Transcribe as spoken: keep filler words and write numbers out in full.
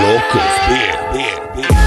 Locos, bien, bien, bien.